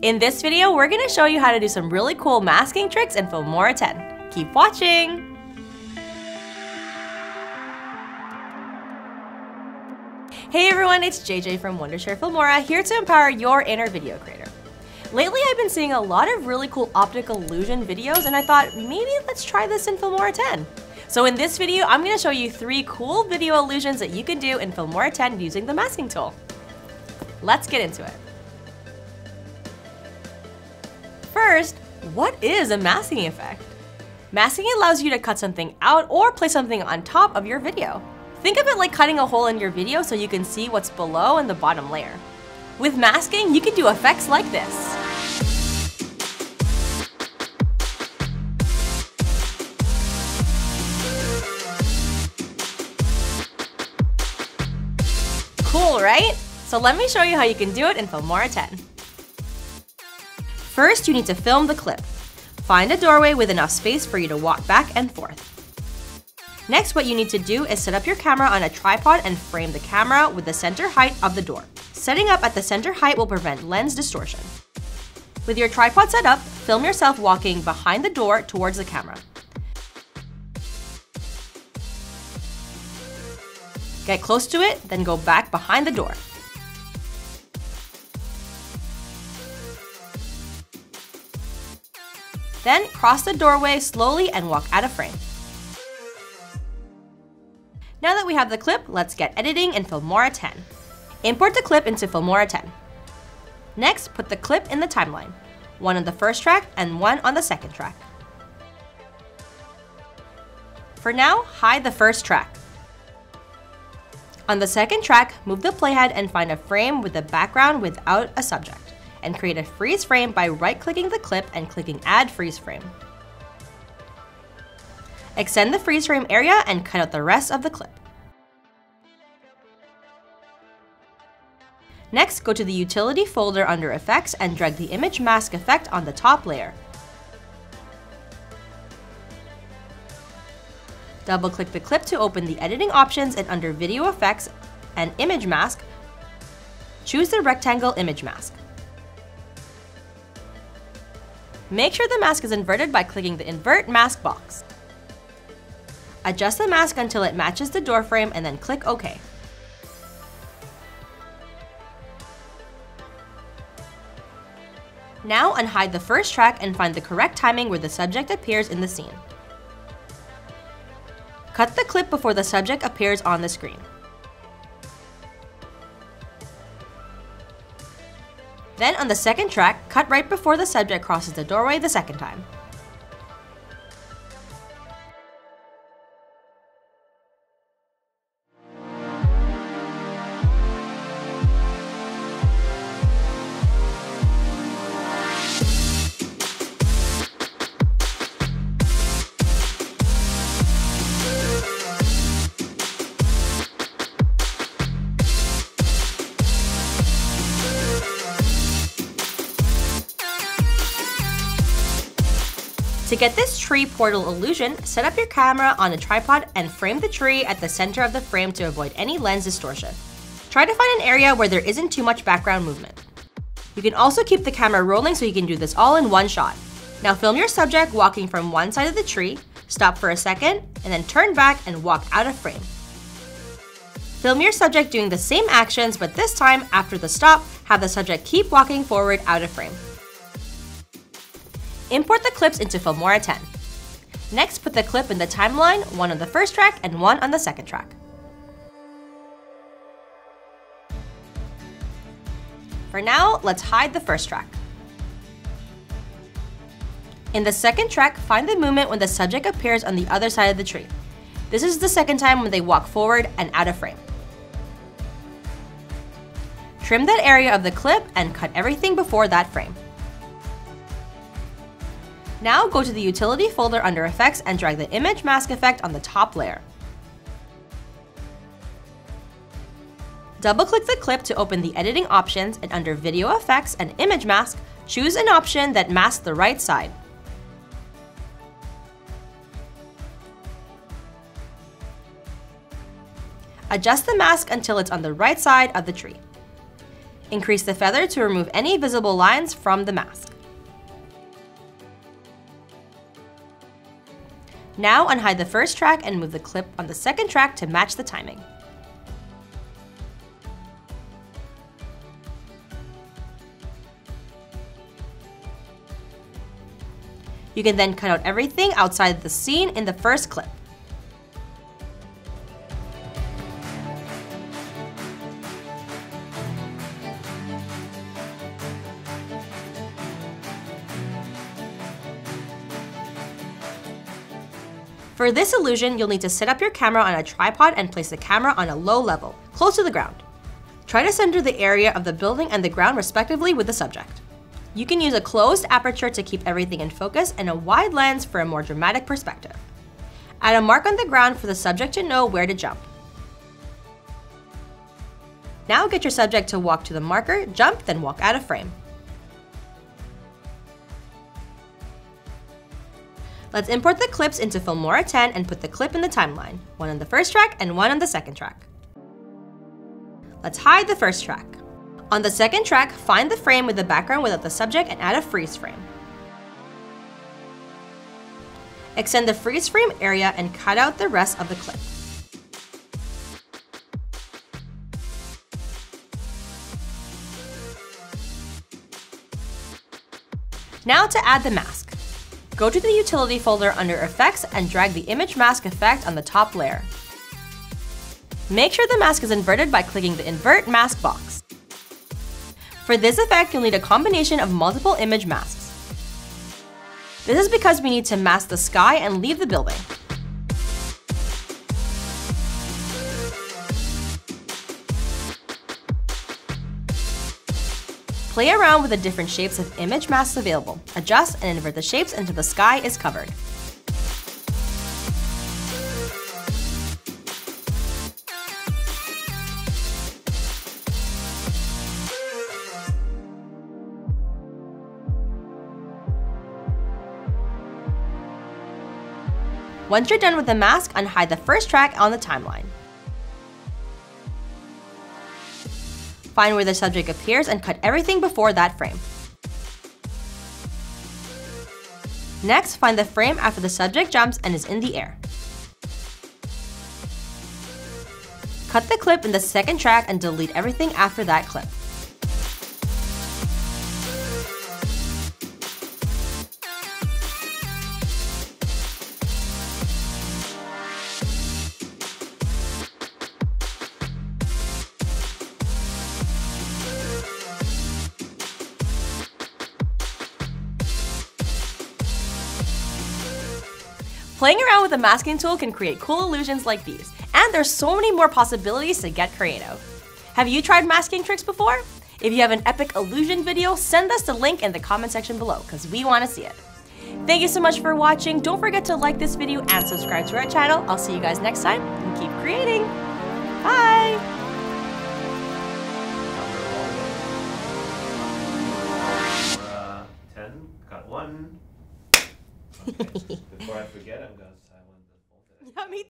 In this video, we're gonna show you how to do some really cool masking tricks in Filmora 10. Keep watching! Hey everyone, it's JJ from Wondershare Filmora here to empower your inner video creator. Lately I've been seeing a lot of really cool optic illusion videos and I thought maybe let's try this in Filmora 10. So in this video, I'm gonna show you 3 cool video illusions that you can do in Filmora 10 using the masking tool. Let's get into it. First, what is a masking effect? Masking allows you to cut something out or place something on top of your video. Think of it like cutting a hole in your video so you can see what's below in the bottom layer. With masking, you can do effects like this. Cool, right? So let me show you how you can do it in Filmora 10. First, you need to film the clip. Find a doorway with enough space for you to walk back and forth. Next, what you need to do is set up your camera on a tripod and frame the camera with the center height of the door. Setting up at the center height will prevent lens distortion. With your tripod set up, film yourself walking behind the door towards the camera. Get close to it, then go back behind the door. Then cross the doorway slowly and walk out of frame. Now that we have the clip, let's get editing in Filmora 10. Import the clip into Filmora 10. Next, put the clip in the timeline. One on the first track and one on the second track. For now, hide the first track. On the second track, move the playhead and find a frame with a background without a subject, and create a freeze frame by right-clicking the clip and clicking Add Freeze Frame. Extend the freeze frame area and cut out the rest of the clip. Next, go to the Utility folder under Effects and drag the Image Mask effect on the top layer. Double-click the clip to open the editing options, and under Video Effects and Image Mask, choose the Rectangle Image Mask. Make sure the mask is inverted by clicking the Invert Mask box. Adjust the mask until it matches the door frame and then click OK. Now unhide the first track and find the correct timing where the subject appears in the scene. Cut the clip before the subject appears on the screen. Then on the second track, cut right before the subject crosses the doorway the second time. To get this tree portal illusion, set up your camera on a tripod and frame the tree at the center of the frame to avoid any lens distortion. Try to find an area where there isn't too much background movement. You can also keep the camera rolling so you can do this all in one shot. Now film your subject walking from one side of the tree, stop for a second, and then turn back and walk out of frame. Film your subject doing the same actions, but this time, after the stop, have the subject keep walking forward out of frame. Import the clips into Filmora 10. Next, put the clip in the timeline, one on the first track and one on the second track. For now, let's hide the first track. In the second track, find the movement when the subject appears on the other side of the tree. This is the second time when they walk forward and out of frame. Trim that area of the clip and cut everything before that frame. Now go to the Utility folder under Effects and drag the Image Mask effect on the top layer. Double-click the clip to open the editing options, and under Video Effects and Image Mask, choose an option that masks the right side. Adjust the mask until it's on the right side of the tree. Increase the feather to remove any visible lines from the mask. Now unhide the first track and move the clip on the second track to match the timing. You can then cut out everything outside the scene in the first clip. For this illusion, you'll need to set up your camera on a tripod and place the camera on a low level, close to the ground. Try to center the area of the building and the ground respectively with the subject. You can use a closed aperture to keep everything in focus and a wide lens for a more dramatic perspective. Add a mark on the ground for the subject to know where to jump. Now get your subject to walk to the marker, jump, then walk out of frame. Let's import the clips into Filmora 10 and put the clip in the timeline, one on the first track and one on the second track. Let's hide the first track. On the second track, find the frame with the background without the subject and add a freeze frame. Extend the freeze frame area and cut out the rest of the clip. Now to add the mask. Go to the utility folder under Effects and drag the Image Mask effect on the top layer. Make sure the mask is inverted by clicking the Invert Mask box. For this effect, you'll need a combination of multiple image masks. This is because we need to mask the sky and leave the building. Play around with the different shapes of image masks available. Adjust and invert the shapes until the sky is covered. Once you're done with the mask, unhide the first track on the timeline. Find where the subject appears and cut everything before that frame. Next, find the frame after the subject jumps and is in the air. Cut the clip in the second track and delete everything after that clip. Playing around with a masking tool can create cool illusions like these, and there's so many more possibilities to get creative. Have you tried masking tricks before? If you have an epic illusion video, send us the link in the comment section below, because we want to see it. Thank you so much for watching. Don't forget to like this video and subscribe to our channel. I'll see you guys next time, and keep creating. Bye! Filmora 10, cut one. Before I forget, I'm going to sign one.